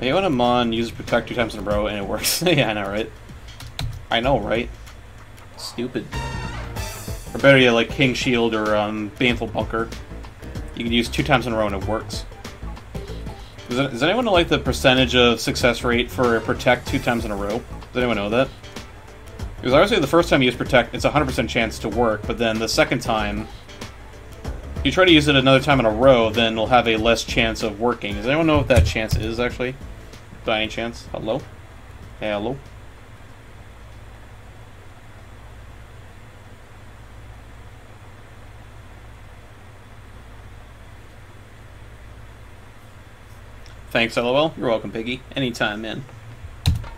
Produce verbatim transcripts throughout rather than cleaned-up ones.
I hate when a mon uses Protect two times in a row and it works. Yeah, I know, right? I know, right? Stupid. Or better yet, like King Shield or um, Baneful Bunker. You can use two times in a row and it works. Does, it, does anyone know like the percentage of success rate for Protect two times in a row? Does anyone know that? Because obviously the first time you use Protect, it's a one hundred percent chance to work, but then the second time, if you try to use it another time in a row, then it'll have a less chance of working. Does anyone know what that chance is, actually? By any chance? Hello? Hey, hello? Thanks, LOL. You're welcome, Piggy. Anytime, man.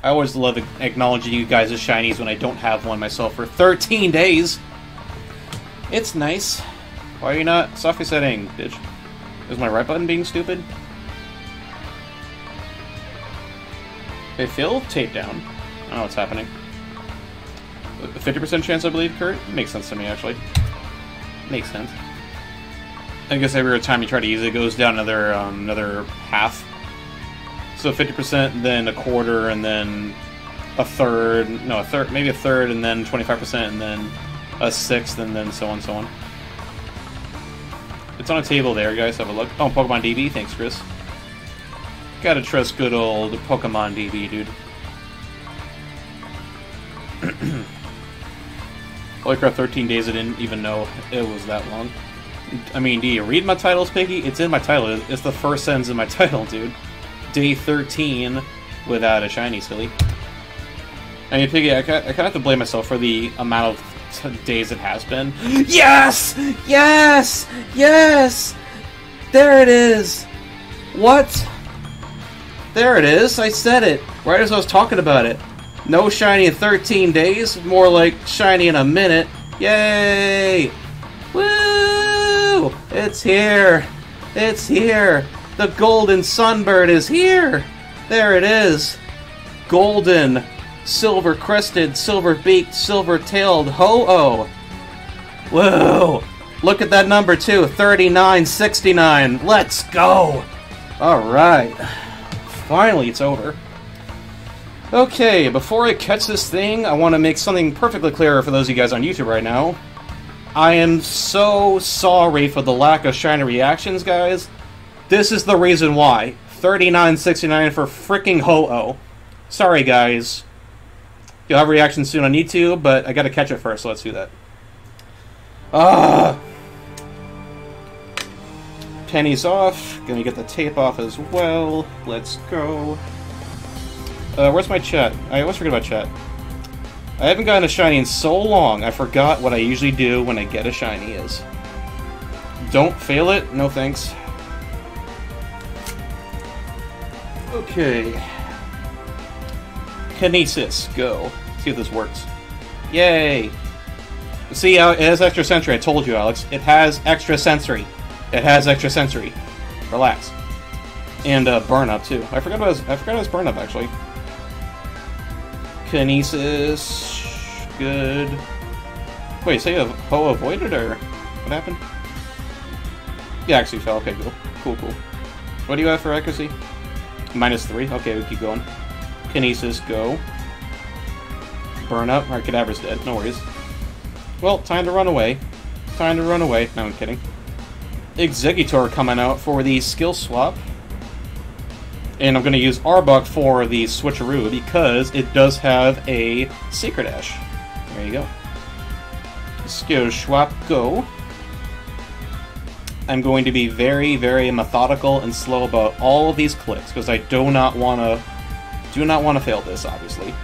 I always love acknowledging you guys as shinies when I don't have one myself for thirteen days. It's nice. Why are you not softly setting, bitch? Is my right button being stupid? Okay, Phil, tape down. I don't know what's happening. A fifty percent chance, I believe, Kurt? Makes sense to me, actually. Makes sense. I guess every time you try to use it, it goes down another, um, another half. So fifty percent, then a quarter, and then a third, no, a third, maybe a third, and then twenty-five percent, and then a sixth, and then so on, so on. It's on a table there, guys, have a look. Oh, Pokemon D B, thanks, Chris. Gotta trust good old Pokemon D B, dude. Holy crap, thirteen days, I didn't even know it was that long. I mean, do you read my titles, Piggy? It's in my title, it's the first sentence in my title, dude. Day thirteen without a shiny, silly. I mean, Piggy, I, I kind of have to blame myself for the amount of t days it has been. Yes! Yes! Yes! There it is! What? There it is, I said it, right as I was talking about it. No shiny in thirteen days, more like shiny in a minute. Yay! Woo! It's here! It's here! The golden sunbird is here! There it is! Golden, silver-crested, silver-beaked, silver-tailed Ho-Oh! Whoa! Look at that number, too! thirty-nine sixty-nine! Let's go! Alright. Finally, it's over. Okay, before I catch this thing, I want to make something perfectly clear for those of you guys on YouTube right now. I am so sorry for the lack of shiny reactions, guys. This is the reason why. thirty-nine sixty-nine for freaking Ho-Oh. Sorry, guys. You'll have reactions soon on YouTube, but I gotta catch it first, so let's do that. Ah! Pennies off. Gonna get the tape off as well. Let's go. Uh, where's my chat? I always forget about chat. I haven't gotten a shiny in so long, I forgot what I usually do when I get a shiny is. Don't fail it. No thanks. Okay. Kinesis, go. See if this works. Yay! See, it has extra sensory. I told you, Alex. It has extra sensory. It has extra sensory. Relax. And uh, burn up too. I forgot about his, I forgot about his burn up actually. Kinesis, good. Wait, so you have Ho avoided or what happened? Yeah, actually fell. Okay, cool, cool, cool. What do you have for accuracy? Minus three. Okay, we keep going. Kinesis, go. Burn up. Alright, Kadabra's dead. No worries. Well, time to run away. Time to run away. No, I'm kidding. Exeggutor coming out for the skill swap. And I'm going to use Arbok for the switcheroo because it does have a secret ash. There you go. Skill swap, go. I'm going to be very, very methodical and slow about all of these clicks because I do not want to, do not want to fail this, obviously.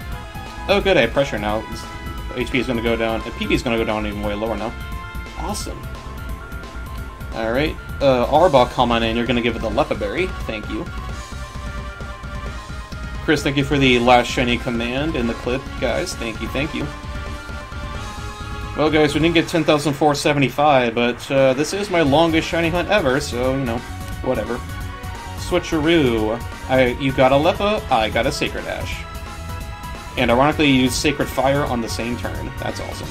Oh, good, I have pressure now. H P is going to go down, and P B is going to go down even way lower now. Awesome. All right, uh, Arbok, come on in. You're going to give it the Leppa Berry. Thank you, Chris. Thank you for the last shiny command in the clip, guys. Thank you, thank you. Well, guys, we didn't get ten thousand four hundred seventy-five, but uh, this is my longest shiny hunt ever, so, you know, whatever. Switcheroo. I, you got a Leppa, I got a Sacred Ash. And ironically, you used Sacred Fire on the same turn. That's awesome.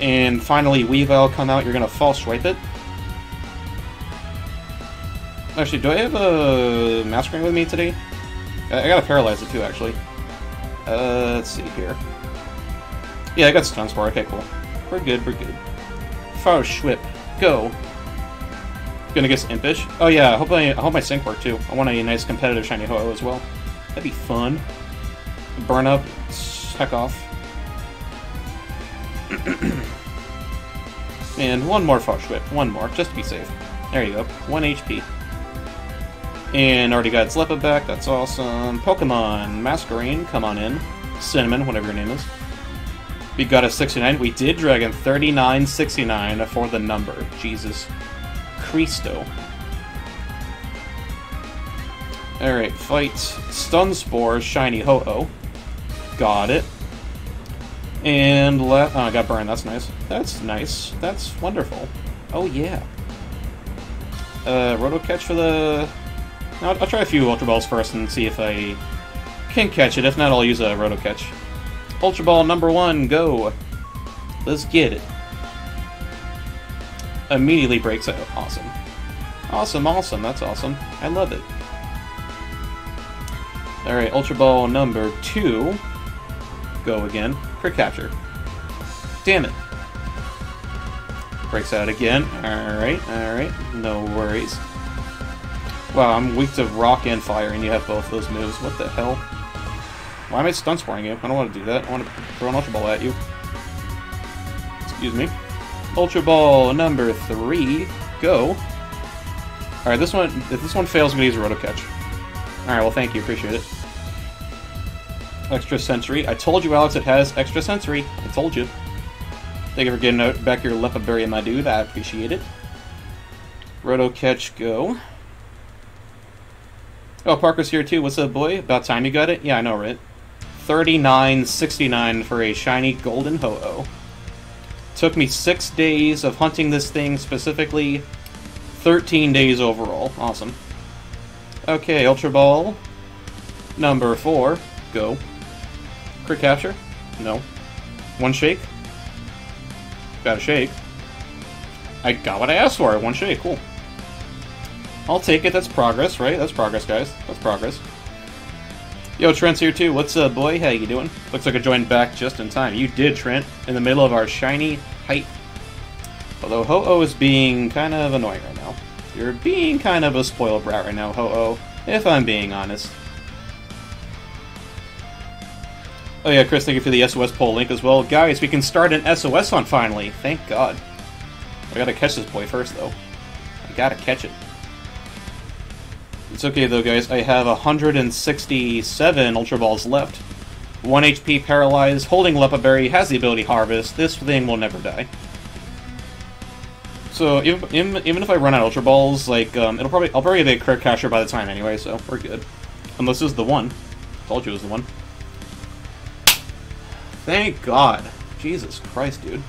And finally, Weavile come out. You're going to False Swipe it. Actually, do I have a uh, Masquerain with me today? I, I gotta paralyze it too, actually. Uh, let's see here. Yeah, I got Stun Spore. Okay, cool. We're good, we're good. Faro Schwip, go! Gonna guess Impish? Oh yeah, I hope, I, I hope my sync worked too. I want a nice competitive shiny Ho-Oh as well. That'd be fun. Burn up, heck off. And one more Faro Schwip, one more, just to be safe. There you go, one H P. And already got its Leppa back, that's awesome. Pokemon, Masquerain, come on in. Cinnamon, whatever your name is. We got a sixty-nine, we did Dragon thirty-nine sixty-nine for the number. Jesus Christo. Alright, fight. Stun Spore, shiny Ho-Oh. Got it. And left. Oh, I got burned, that's nice. That's nice. That's wonderful. Oh yeah. Uh, Roto catch for the... I'll, I'll try a few Ultra Balls first and see if I can catch it. If not, I'll use a Roto catch. Ultra Ball number one, go! Let's get it. Immediately breaks out. Awesome. Awesome, awesome, that's awesome. I love it. Alright, Ultra Ball number two. Go again. Crit capture. Damn it. Breaks out again. Alright, alright. No worries. Wow, I'm weak to rock and fire, and you have both those moves. What the hell? Why am I stun sporing you? I don't want to do that. I want to throw an Ultra Ball at you. Excuse me. Ultra Ball number three. Go. Alright, this one, if this one fails, I'm going to use a Roto Catch. Alright, well, thank you. Appreciate it. Extra Sensory. I told you, Alex, it has Extra Sensory. I told you. Thank you for getting out back your Leppa Berry, my dude. I appreciate it. Roto Catch, go. Oh, Parker's here too. What's up, boy? About time you got it? Yeah, I know, right? thirty-nine sixty-nine for a shiny golden Ho-Oh. Took me six days of hunting this thing specifically, thirteen days overall. Awesome. Okay, Ultra Ball number four. Go. Crit capture? No. One shake? Got a shake. I got what I asked for. One shake. Cool. I'll take it. That's progress, right? That's progress, guys. That's progress. Yo, Trent's here too. What's up, boy? How you doing? Looks like I joined back just in time. You did, Trent, in the middle of our shiny hype. Although Ho-Oh is being kind of annoying right now. You're being kind of a spoiled brat right now, Ho-Oh, if I'm being honest. Oh yeah, Chris, thank you for the S O S poll link as well. Guys, we can start an S O S on finally. Thank God. I gotta catch this boy first, though. I gotta catch it. It's okay though, guys. I have one hundred sixty-seven Ultra Balls left. one H P paralyzed, holding Leppa Berry, has the ability to harvest. This thing will never die. So even even if I run out Ultra Balls, like um, it'll probably I'll probably have a crit catcher by the time anyway, so we're good. Unless this is the one. Told you it was the one. Thank God. Jesus Christ, dude.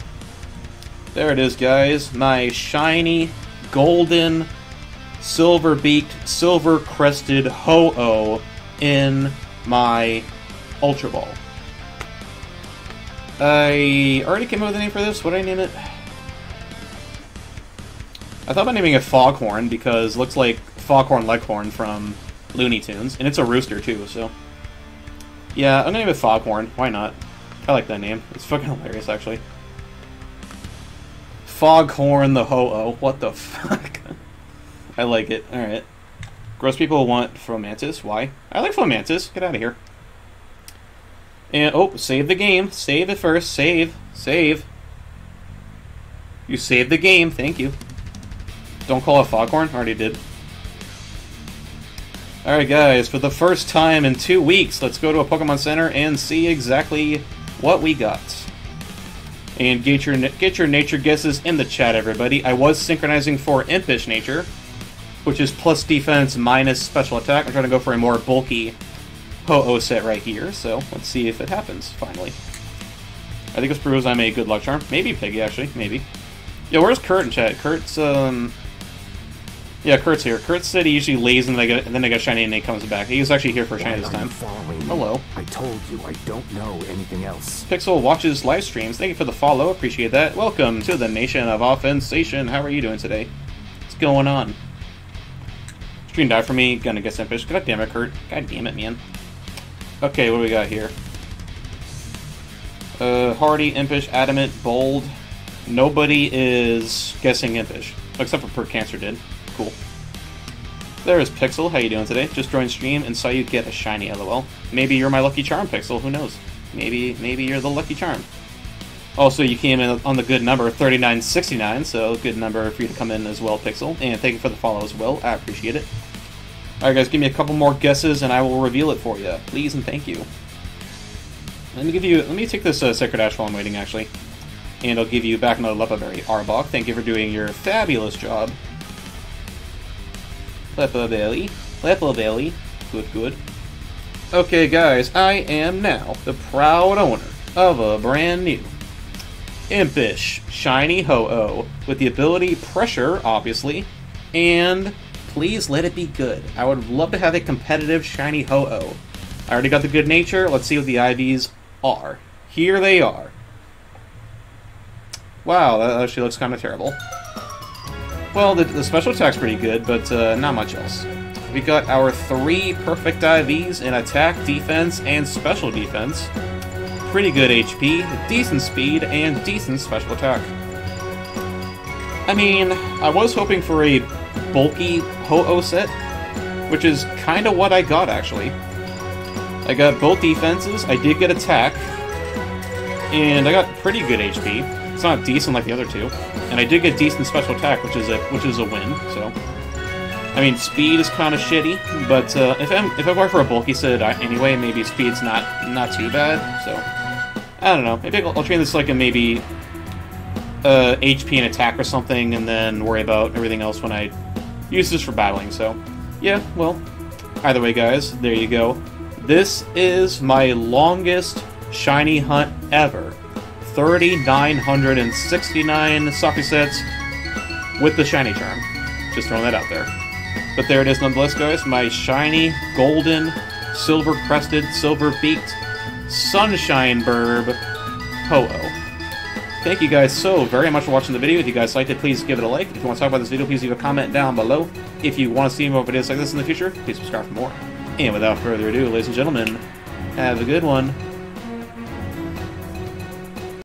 There it is, guys. My shiny golden, silver-beaked, silver-crested Ho-Oh in my Ultra Ball. I already came up with a name for this. What did I name it? I thought about naming it Foghorn because it looks like Foghorn Leghorn from Looney Tunes. And it's a rooster, too, so... Yeah, I'm gonna name it Foghorn. Why not? I like that name. It's fucking hilarious, actually. Foghorn the Ho-Oh. What the fuck? I like it. Alright. Gross people want Fomantis. Why? I like Fomantis. Get out of here. And, oh, save the game. Save it first. Save. Save. You saved the game. Thank you. Don't call it Foghorn. Already did. Alright, guys. For the first time in two weeks, let's go to a Pokemon Center and see exactly what we got. And get your, get your nature guesses in the chat, everybody. I was synchronizing for Impish nature, which is plus defense minus special attack. I'm trying to go for a more bulky Ho-Oh set right here, so let's see if it happens, finally. I think this proves I'm a good luck charm. Maybe Piggy, actually, maybe. Yo, where's Kurt in chat? Kurt's, um... yeah, Kurt's here. Kurt said he usually lays and, they get, and then they get shiny and he comes back. He was actually here for shiny this time. Hello. I told you I don't know anything else. Pixel watches live streams. Thank you for the follow. Appreciate that. Welcome to the Nation of Offensation. How are you doing today? What's going on? She can die for me. Gonna get some fish. God damn it, Kurt. God damn it, man. Okay, what do we got here? Uh, Hardy, Impish, Adamant, Bold. Nobody is guessing Impish. Except for Per Cancer did. Cool. There is Pixel. How you doing today? Just joined stream and saw you get a shiny, lol. Maybe you're my lucky charm, Pixel. Who knows? Maybe maybe you're the lucky charm. Also, you came in on the good number, thirty-nine sixty-nine, so good number for you to come in as well, Pixel. And thank you for the follow as well. I appreciate it. Alright, guys, give me a couple more guesses, and I will reveal it for you. Please and thank you. Let me give you. Let me take this uh, Sacred Ash while I'm waiting, actually. And I'll give you back another Leppa Berry. Arbok, thank you for doing your fabulous job. Leppa Berry. Leppa Berry. Good, good. Okay, guys, I am now the proud owner of a brand new Impish shiny Ho-Oh with the ability Pressure, obviously, and please let it be good. I would love to have a competitive shiny Ho-Oh. I already got the good nature. Let's see what the I Vs are. Here they are. Wow, that actually looks kind of terrible. Well, the, the special attack's pretty good, but uh, not much else. We got our three perfect I Vs in attack, defense, and special defense. Pretty good H P, decent speed, and decent special attack. I mean, I was hoping for a bulky Ho-Oh set, which is kind of what I got, actually. I got both defenses, I did get attack, and I got pretty good H P. It's not decent like the other two. And I did get decent special attack, which is a, which is a win, so... I mean, speed is kind of shitty, but uh, if I'm if I were for a bulky set anyway, maybe speed's not not too bad. So I don't know. Maybe I'll, I'll train this like a maybe uh, H P and attack or something, and then worry about everything else when I use this for battling. So yeah, well, either way, guys, there you go. This is my longest shiny hunt ever. three thousand nine hundred sixty-nine Saki sets with the shiny charm. Just throwing that out there. But there it is nonetheless, guys, my shiny, golden, silver-crested, silver-beaked, sunshine burb, Ho-Oh. Thank you guys so very much for watching the video. If you guys liked it, please give it a like. If you want to talk about this video, please leave a comment down below. If you want to see more videos like this in the future, please subscribe for more. And without further ado, ladies and gentlemen, have a good one.